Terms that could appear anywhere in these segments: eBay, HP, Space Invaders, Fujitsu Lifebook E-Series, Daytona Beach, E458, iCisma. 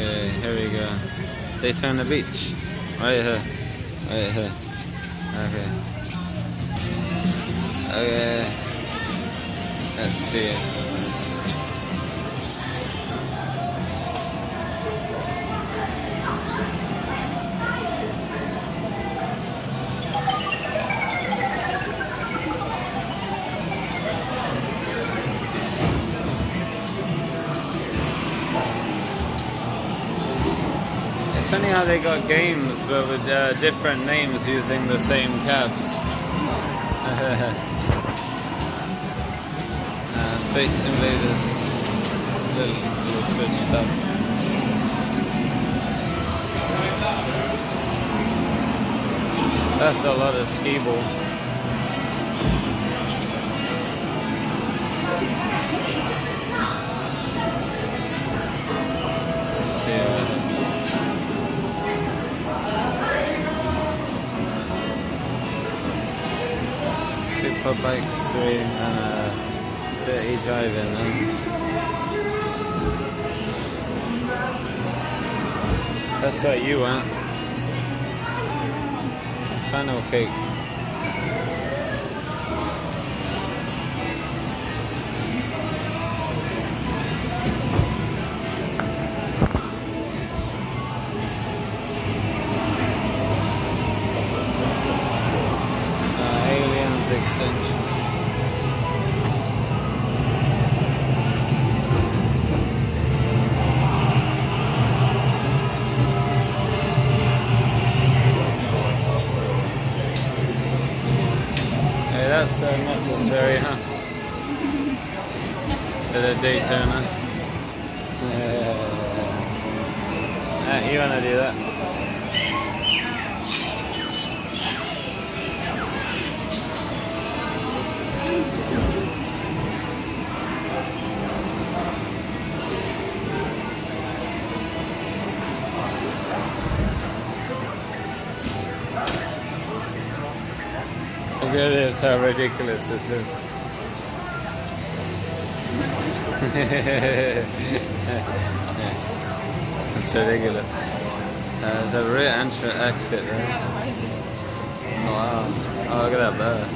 Okay, here we go. Daytona Beach. Right here. Right here. Okay. Okay. Let's see it. It's funny how they got games but with different names using the same cabs. Space Invaders, little switched up. That's a lot of skee-ball. Super bikes 3 and dirty driving then. That's what you want. Funnel cake. Extension. Hey, that's necessary, huh? For the Daytona. You wanna do that? Look at this, how ridiculous this is. It's ridiculous. There's a rear entrance exit there. Oh, wow. Oh, look at that bird.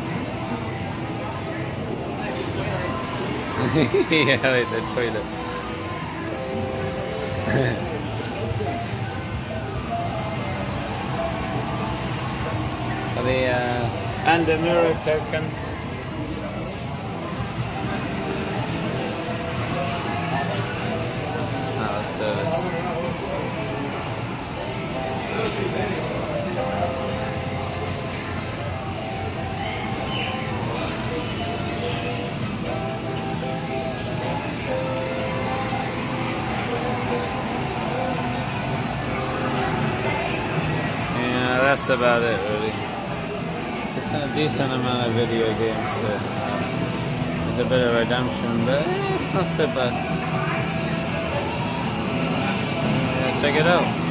Yeah, like the toilet. The and the mirror tokens. Out of service. Yeah, that's about it really. It's a decent amount of video games, so it's a bit of redemption, but it's not so bad. Yeah, check it out.